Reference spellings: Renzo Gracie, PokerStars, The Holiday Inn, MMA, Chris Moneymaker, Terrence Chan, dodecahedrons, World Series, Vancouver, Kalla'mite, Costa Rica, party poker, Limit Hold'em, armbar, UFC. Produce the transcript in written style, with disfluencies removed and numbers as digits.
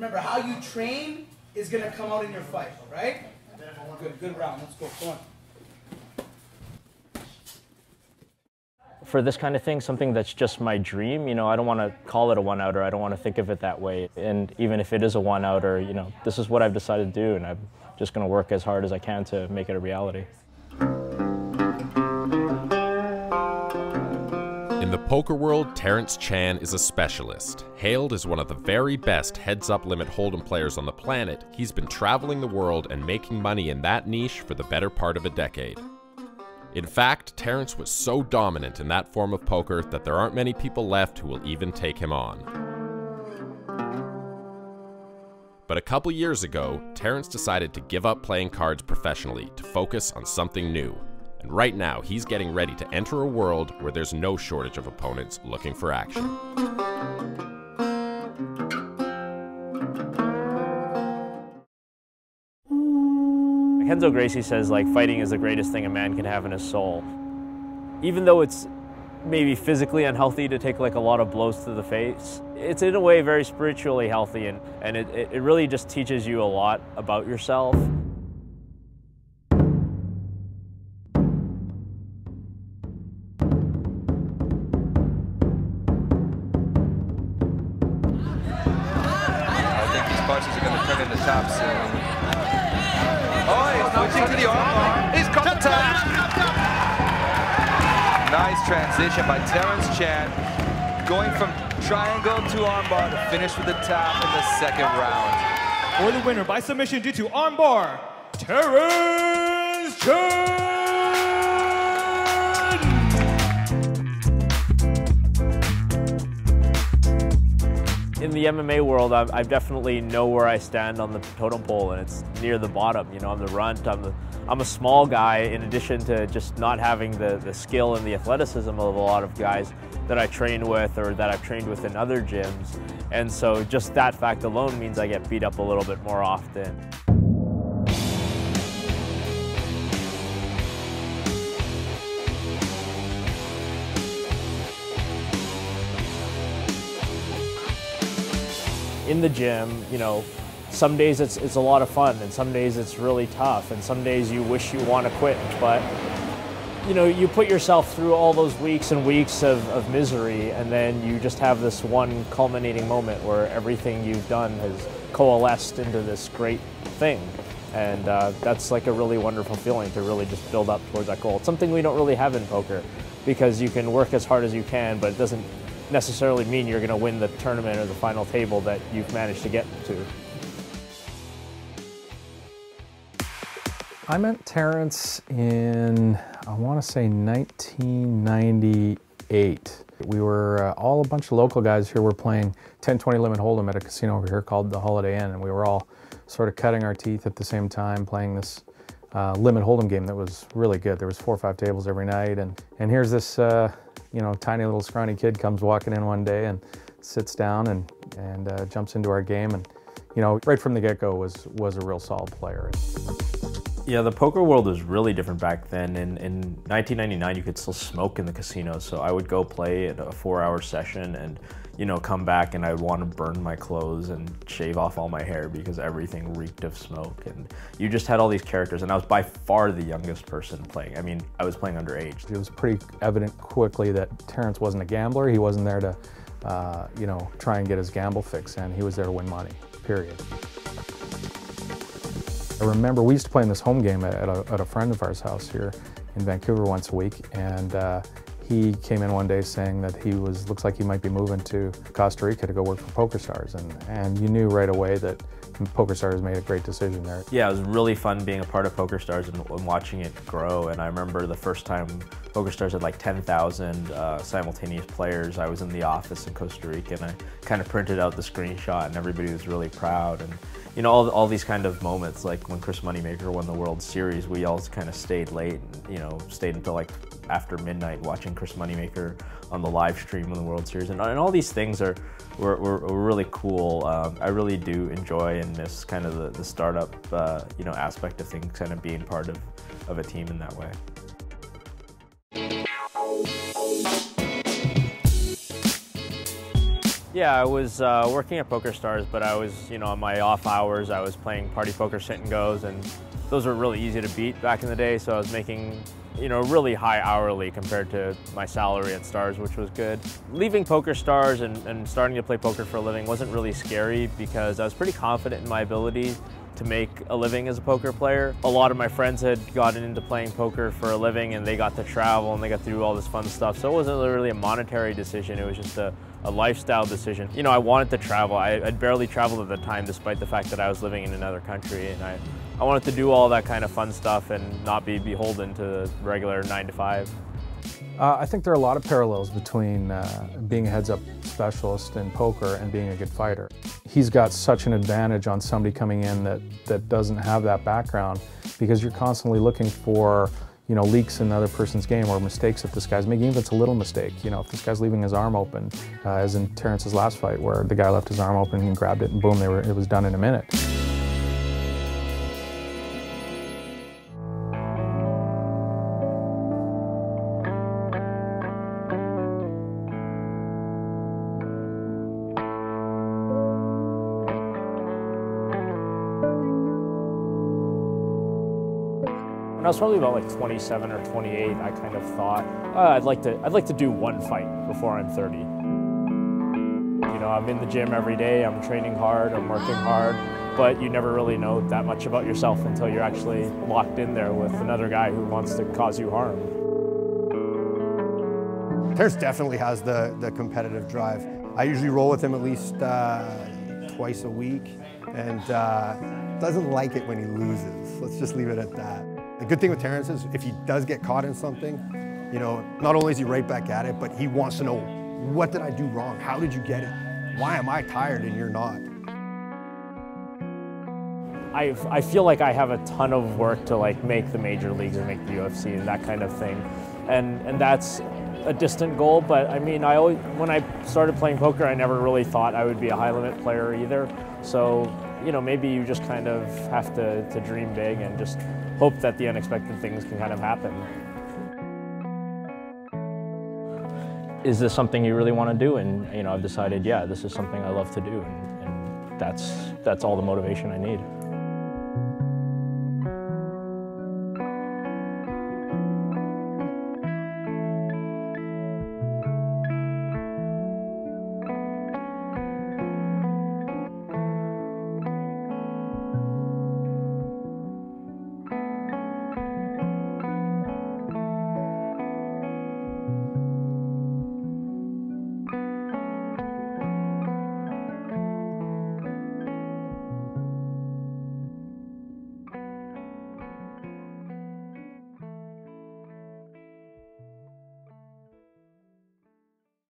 remember, how you train is going to come out in your fight, right? Good round. Let's go. Come on. For this kind of thing, something that's just my dream, you know, I don't want to call it a one-outer. I don't want to think of it that way. And even if it is a one-outer, you know, this is what I've decided to do, and I'm just going to work as hard as I can to make it a reality. In the poker world, Terrence Chan is a specialist. Hailed as one of the very best heads-up Limit Hold'em players on the planet, he's been traveling the world and making money in that niche for the better part of a decade. In fact, Terrence was so dominant in that form of poker that there aren't many people left who will even take him on. But a couple years ago, Terrence decided to give up playing cards professionally to focus on something new. And right now, he's getting ready to enter a world where there's no shortage of opponents looking for action. Renzo Gracie says, like, fighting is the greatest thing a man can have in his soul. Even though it's maybe physically unhealthy to take, like, a lot of blows to the face, it's in a way very spiritually healthy, and it really just teaches you a lot about yourself. I think these punches are going to turn into tops soon. To the arm. He's caught the top. Nice transition by Terrence Chan, going from triangle to armbar to finish with the top in the second round. For the winner by submission due to armbar, Terrence Chan! In the MMA world, I definitely know where I stand on the totem pole, and it's near the bottom. You know, I'm the runt, I'm a small guy, in addition to just not having the skill and the athleticism of a lot of guys that I train with or that I've trained with in other gyms. And so just that fact alone means I get beat up a little bit more often. In the gym, you know, some days it's a lot of fun, and some days it's really tough, and some days you wish you want to quit, but, you know, you put yourself through all those weeks and weeks of misery, and then you just have this one culminating moment where everything you've done has coalesced into this great thing, and that's like a really wonderful feeling to really just build up towards that goal. It's something we don't really have in poker, because you can work as hard as you can, but it doesn't necessarily mean you're going to win the tournament or the final table that you've managed to get to. I met Terrence in, I want to say, 1998. We were all a bunch of local guys here. We're playing 10-20 Limit Hold'em at a casino over here called The Holiday Inn, and we were all sort of cutting our teeth at the same time playing this Limit Hold'em game that was really good. There was 4 or 5 tables every night, and here's this you know, tiny little scrawny kid comes walking in one day and sits down and jumps into our game, and, you know, right from the get-go was a real solid player. Yeah, the poker world was really different back then. In 1999, you could still smoke in the casinos, so I would go play at a 4-hour session and, you know, come back and I'd want to burn my clothes and shave off all my hair because everything reeked of smoke, and you just had all these characters, and I was by far the youngest person playing. I mean, I was playing underage. It was pretty evident quickly that Terrence wasn't a gambler. He wasn't there to, you know, try and get his gamble fix in. He was there to win money, period. I remember we used to play in this home game at a friend of ours' house here in Vancouver once a week, and he came in one day saying that he looks like he might be moving to Costa Rica to go work for PokerStars, and you knew right away that PokerStars made a great decision there. Yeah, it was really fun being a part of PokerStars and watching it grow, and I remember the first time PokerStars had like 10,000 simultaneous players. I was in the office in Costa Rica, and I kind of printed out the screenshot, and everybody was really proud. And you know, all these kind of moments, like when Chris Moneymaker won the World Series, we all kind of stayed late, and, you know, stayed until like after midnight watching Chris Moneymaker on the live stream of the World Series, and all these things were really cool. I really do enjoy and miss kind of the startup, you know, aspect of things, kind of being part of a team in that way. Yeah, I was working at PokerStars, but I was, on my off hours, I was playing party poker sit and goes, and those were really easy to beat back in the day. So I was making, really high hourly compared to my salary at Stars, which was good. Leaving PokerStars and starting to play poker for a living wasn't really scary because I was pretty confident in my ability to make a living as a poker player. A lot of my friends had gotten into playing poker for a living and they got to travel and they got to do all this fun stuff. So it wasn't really a monetary decision, it was just a lifestyle decision. I wanted to travel. I'd barely traveled at the time despite the fact that I was living in another country, and I wanted to do all that kind of fun stuff and not be beholden to the regular 9-to-5. I think there are a lot of parallels between being a heads-up specialist in poker and being a good fighter. He's got such an advantage on somebody coming in that doesn't have that background, because you're constantly looking for leaks in the other person's game or mistakes that this guy's making, even if it's a little mistake. If this guy's leaving his arm open, as in Terrence's last fight where the guy left his arm open and grabbed it and boom, it was done in a minute. When I was probably about like 27 or 28, I kind of thought, I'd like to do one fight before I'm 30. I'm in the gym every day, I'm training hard, I'm working hard, but you never really know that much about yourself until you're actually locked in there with another guy who wants to cause you harm. Terrence definitely has the competitive drive. I usually roll with him at least twice a week, and doesn't like it when he loses. Let's just leave it at that. The good thing with Terrence is if he does get caught in something, not only is he right back at it, but he wants to know, what did I do wrong? How did you get it? Why am I tired and you're not? I feel like I have a ton of work to make the major leagues and make the UFC and that kind of thing. And that's a distant goal, but I always, when I started playing poker, I never really thought I would be a high limit player either. So, maybe you just kind of have to dream big and just hope that the unexpected things can kind of happen. Is this something you really want to do? And I've decided, yeah, this is something I love to do, and that's all the motivation I need.